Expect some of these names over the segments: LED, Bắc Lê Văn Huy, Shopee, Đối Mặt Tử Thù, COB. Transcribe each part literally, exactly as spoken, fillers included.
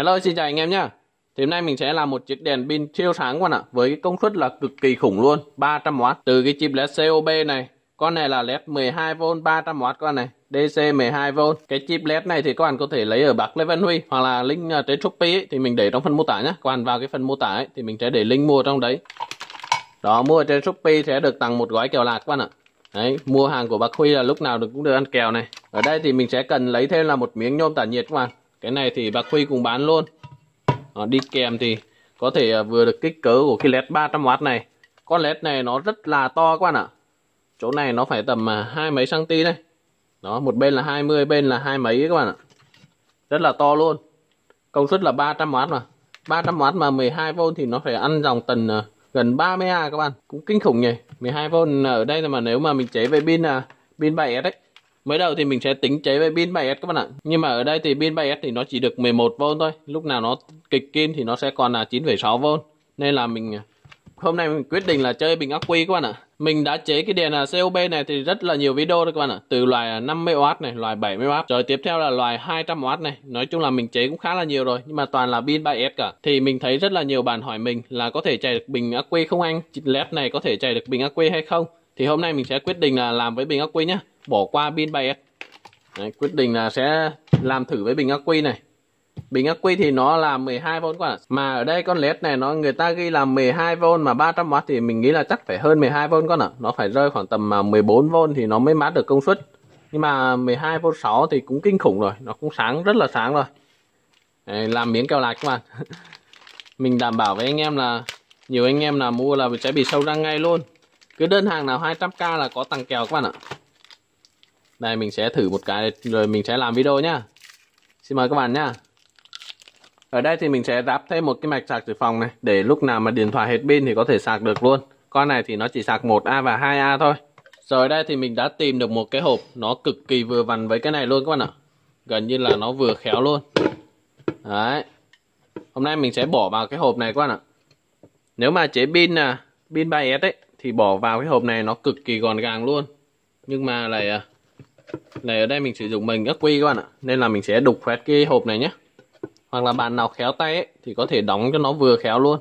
Hello, xin chào anh em nhé. Thì hôm nay mình sẽ làm một chiếc đèn pin siêu sáng con ạ, với cái công suất là cực kỳ khủng luôn, ba trăm oát từ cái chip led xê o bê này. Con này là led mười hai vôn ba trăm oát con này, đê xê mười hai vôn. Cái chip led này thì các bạn có thể lấy ở Bắc Lê Văn Huy hoặc là link trên Shopee ấy, thì mình để trong phần mô tả nhé. Các bạn vào cái phần mô tả ấy, thì mình sẽ để link mua trong đấy. Đó, mua trên Shopee sẽ được tặng một gói kẹo lạc con ạ. Đấy, mua hàng của bác Huy là lúc nào được cũng được ăn kẹo này. Ở đây thì mình sẽ cần lấy thêm là một miếng nhôm tản nhiệt các bạn. Cái này thì bác Huy cũng bán luôn. Đó, đi kèm thì có thể vừa được kích cỡ của cái led ba trăm oát này. Con led này nó rất là to các bạn ạ. Chỗ này nó phải tầm hai mấy cm đây. Đó, một bên là hai mươi, bên là hai mấy các bạn ạ. Rất là to luôn. Công suất là ba trăm oát mà. ba trăm oát mà mười hai vôn thì nó phải ăn dòng tần gần ba mươi A các bạn. Cũng kinh khủng nhỉ. mười hai vôn ở đây mà nếu mà mình chế về pin là pin bảy S đấy. Mới đầu thì mình sẽ tính chế về pin bảy S các bạn ạ. Nhưng mà ở đây thì pin bảy S thì nó chỉ được mười một vôn thôi. Lúc nào nó kịch kim thì nó sẽ còn là chín phẩy sáu vôn. Nên là mình hôm nay mình quyết định là chơi bình ắc quy các bạn ạ. Mình đã chế cái đèn xê o bê này thì rất là nhiều video đấy các bạn ạ. Từ loài năm mươi oát này, loài bảy mươi oát, rồi tiếp theo là loài hai trăm oát này. Nói chung là mình chế cũng khá là nhiều rồi, nhưng mà toàn là pin bảy S cả. Thì mình thấy rất là nhiều bạn hỏi mình là có thể chạy được bình ắc quy không anh? led này có thể chạy được bình ắc quy hay không? Thì hôm nay mình sẽ quyết định là làm với bình ắc quy nhé. Bỏ qua pin bảy S. Đấy, quyết định là sẽ làm thử với bình ắc quy này. Bình ắc quy thì nó là mười hai vôn các bạn ạ. Mà ở đây con led này nó người ta ghi là mười hai vôn mà ba trăm oát thì mình nghĩ là chắc phải hơn mười hai vôn các bạn ạ. Nó phải rơi khoảng tầm mười bốn vôn thì nó mới mát được công suất. Nhưng mà mười hai vôn sáu thì cũng kinh khủng rồi, nó cũng sáng, rất là sáng rồi. Đấy, làm miếng keo lạc các bạn. Mình đảm bảo với anh em là nhiều anh em nào mua là sẽ bị sâu răng ngay luôn. Cứ đơn hàng nào hai trăm K là có tặng kèo các bạn ạ. Đây mình sẽ thử một cái rồi mình sẽ làm video nhá. Xin mời các bạn nhá. Ở đây thì mình sẽ ráp thêm một cái mạch sạc dự phòng này, để lúc nào mà điện thoại hết pin thì có thể sạc được luôn. Con này thì nó chỉ sạc một A và hai A thôi. Rồi đây thì mình đã tìm được một cái hộp, nó cực kỳ vừa vặn với cái này luôn các bạn ạ. Gần như là nó vừa khéo luôn. Đấy. Hôm nay mình sẽ bỏ vào cái hộp này các bạn ạ. Nếu mà chế pin à, pin bảy S ấy thì bỏ vào cái hộp này nó cực kỳ gọn gàng luôn. Nhưng mà lại này ở đây mình sử dụng bình ắc quy các bạn ạ, nên là mình sẽ đục khoét cái hộp này nhé. Hoặc là bạn nào khéo tay ấy, thì có thể đóng cho nó vừa khéo luôn.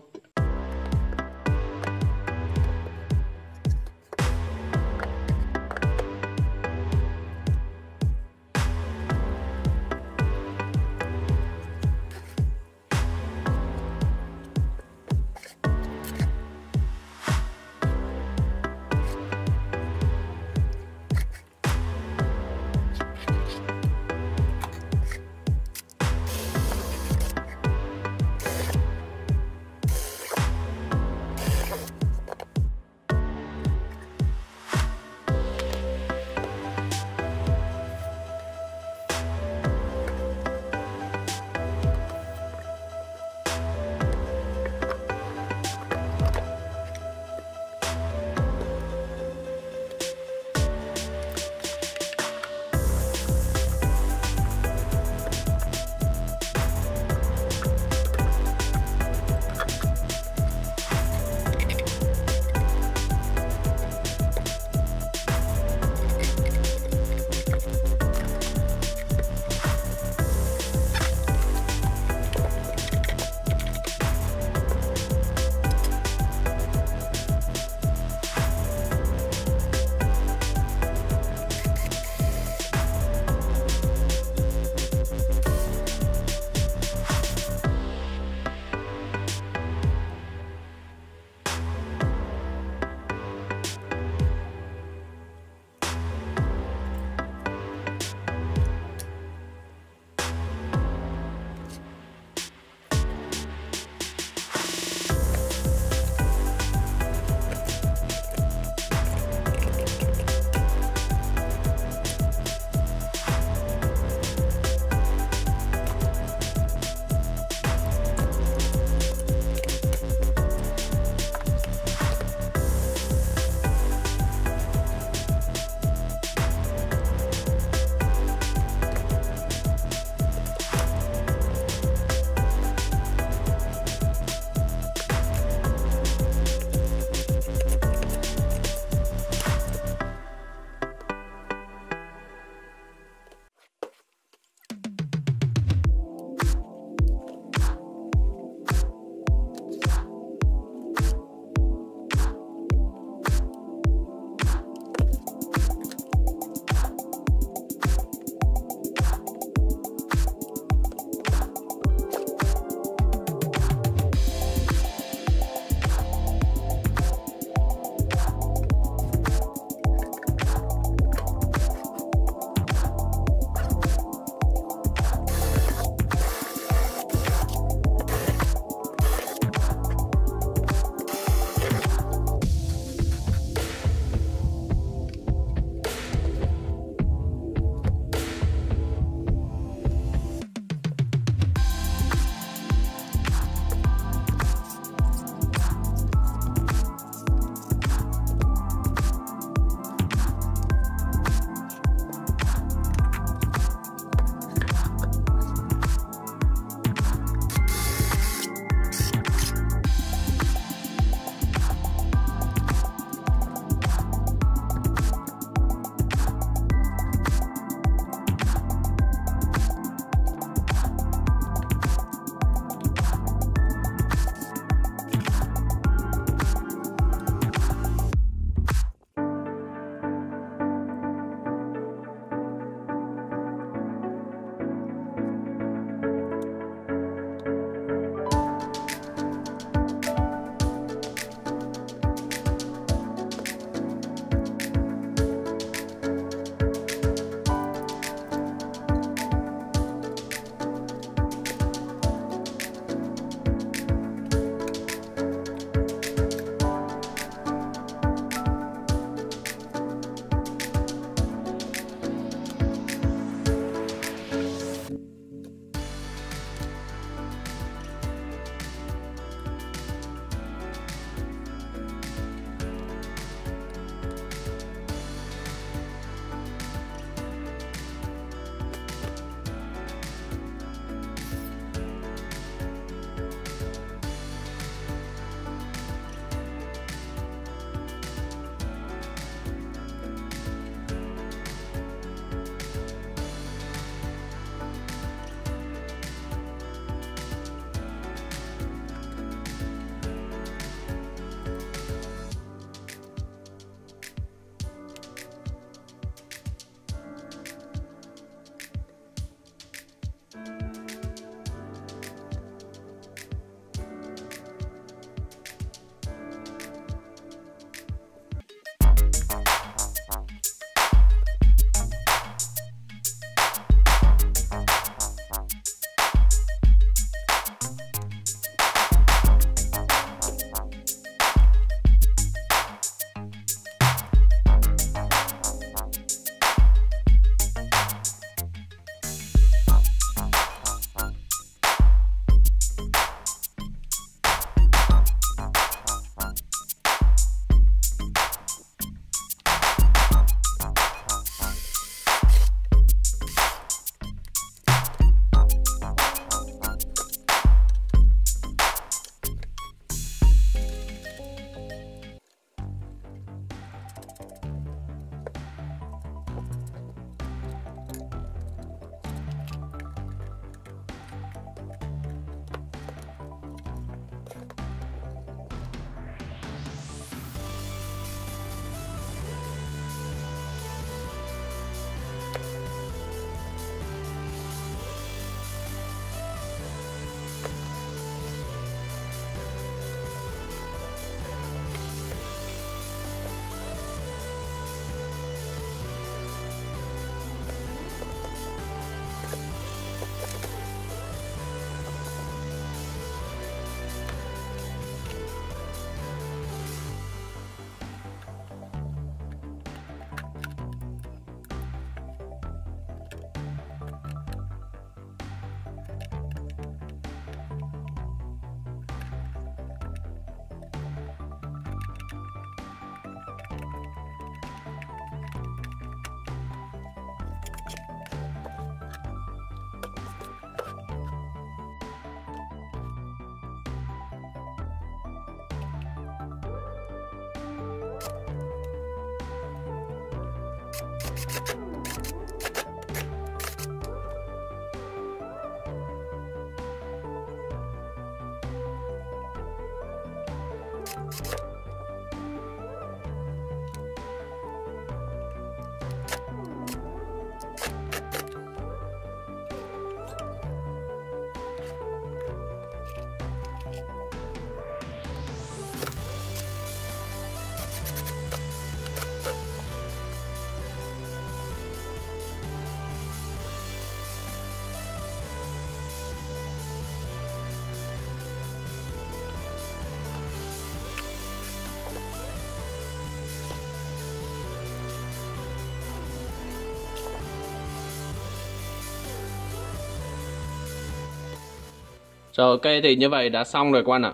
Rồi ok, thì như vậy đã xong rồi các bạn ạ.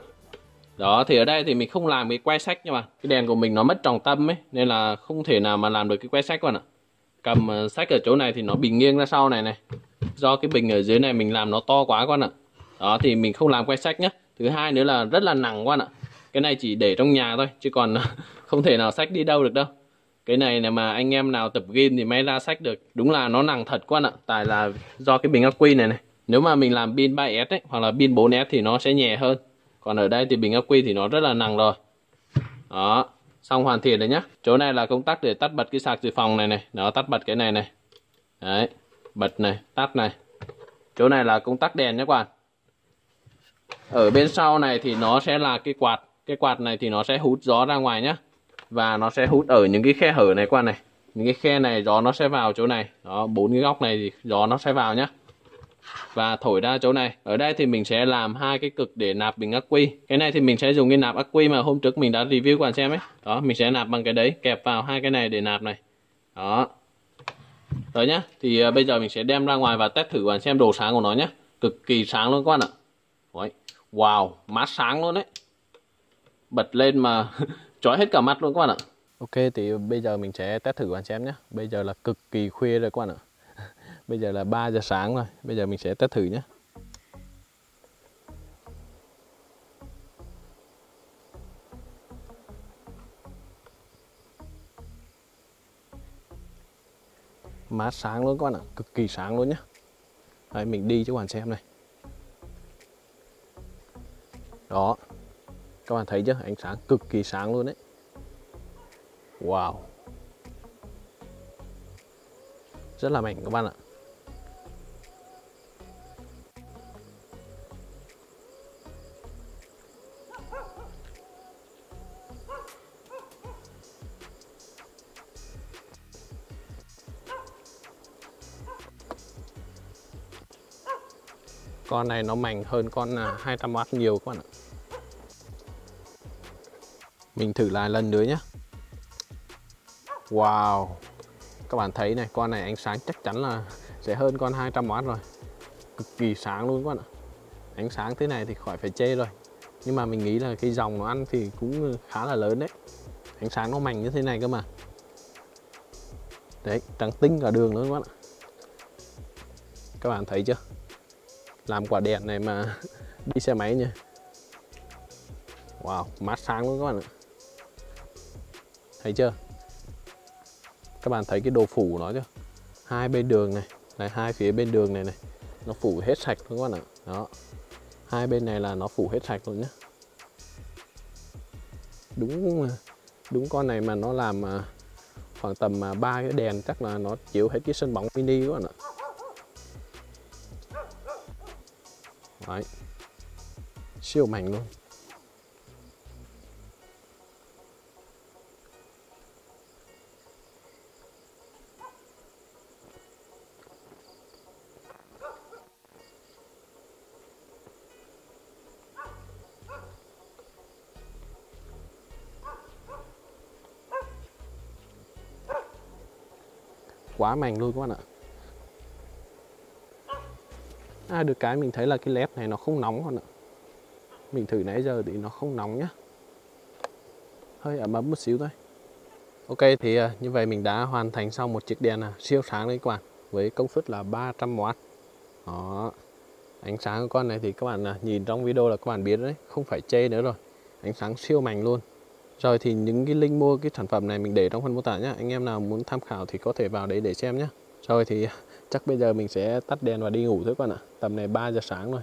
Đó, thì ở đây thì mình không làm cái que sách nhưng mà cái đèn của mình nó mất trọng tâm ấy, nên là không thể nào mà làm được cái que sách các bạn ạ. Cầm sách ở chỗ này thì nó bị nghiêng ra sau này này. Do cái bình ở dưới này mình làm nó to quá các bạn ạ. Đó thì mình không làm que sách nhé. Thứ hai nữa là rất là nặng các bạn ạ. Cái này chỉ để trong nhà thôi chứ còn không thể nào sách đi đâu được đâu. Cái này là mà anh em nào tập game thì may ra sách được. Đúng là nó nặng thật các bạn ạ. Tại là do cái bình ắc quy này này. Nếu mà mình làm pin ba S ấy, hoặc là pin bốn S thì nó sẽ nhẹ hơn. Còn ở đây thì bình ắc quy thì nó rất là nặng rồi. Đó, xong hoàn thiện rồi nhá. Chỗ này là công tắc để tắt bật cái sạc dự phòng này này. Nó tắt bật cái này này. Đấy, bật này, tắt này. Chỗ này là công tắc đèn nhé các bạn. Ở bên sau này thì nó sẽ là cái quạt. Cái quạt này thì nó sẽ hút gió ra ngoài nhá. Và nó sẽ hút ở những cái khe hở này các bạn này. Những cái khe này gió nó sẽ vào chỗ này. Đó, bốn cái góc này thì gió nó sẽ vào nhá. Và thổi ra chỗ này. Ở đây thì mình sẽ làm hai cái cực để nạp bình ắc quy. Cái này thì mình sẽ dùng cái nạp ắc quy mà hôm trước mình đã review các bạn xem ấy. Đó, mình sẽ nạp bằng cái đấy, kẹp vào hai cái này để nạp này. Đó. Rồi nhá. Thì uh, bây giờ mình sẽ đem ra ngoài và test thử bạn xem độ sáng của nó nhá. Cực kỳ sáng luôn các bạn ạ. Đấy. Wow, mát sáng luôn đấy. Bật lên mà chói hết cả mắt luôn các bạn ạ. Ok, thì bây giờ mình sẽ test thử bạn xem nhá. Bây giờ là cực kỳ khuya rồi các bạn ạ. Bây giờ là ba giờ sáng rồi, bây giờ mình sẽ test thử nhé. Mát sáng luôn các bạn ạ, cực kỳ sáng luôn nhé. Đấy, mình đi cho các bạn xem này. Đó, các bạn thấy chưa, ánh sáng cực kỳ sáng luôn đấy. Wow, rất là mạnh các bạn ạ. Con này nó mạnh hơn con hai trăm oát nhiều các bạn ạ. Mình thử lại lần nữa nhé. Wow, các bạn thấy này, con này ánh sáng chắc chắn là sẽ hơn con hai trăm oát rồi. Cực kỳ sáng luôn các bạn ạ. Ánh sáng thế này thì khỏi phải chê rồi. Nhưng mà mình nghĩ là cái dòng nó ăn thì cũng khá là lớn đấy. Ánh sáng nó mạnh như thế này cơ mà. Đấy, trắng tinh cả đường luôn các bạn ạ. Các bạn thấy chưa? Làm quả đèn này mà đi xe máy nha. Wow, mát sáng luôn các bạn ạ. Thấy chưa? Các bạn thấy cái đồ phủ nó chưa? Hai bên đường này, này hai phía bên đường này này, nó phủ hết sạch luôn các bạn ạ. Đó, hai bên này là nó phủ hết sạch luôn nhá. Đúng, đúng con này mà nó làm khoảng tầm ba cái đèn chắc là nó chiếu hết cái sân bóng mini các bạn ạ. Đấy, siêu mạnh luôn. Quá mạnh luôn các bạn ạ. À, được cái mình thấy là cái led này nó không nóng con ạ. Mình thử nãy giờ thì nó không nóng nhá. Hơi ẩm ấm một xíu thôi. Ok, thì như vậy mình đã hoàn thành xong một chiếc đèn siêu sáng đấy các bạn. Với công suất là ba trăm oát. Đó. Ánh sáng của con này thì các bạn nhìn trong video là các bạn biết đấy. Không phải chê nữa rồi. Ánh sáng siêu mạnh luôn. Rồi thì những cái link mua cái sản phẩm này mình để trong phần mô tả nhé. Anh em nào muốn tham khảo thì có thể vào đấy để xem nhé. Rồi thì chắc bây giờ mình sẽ tắt đèn và đi ngủ thôi các bạn ạ. Tầm này ba giờ sáng rồi.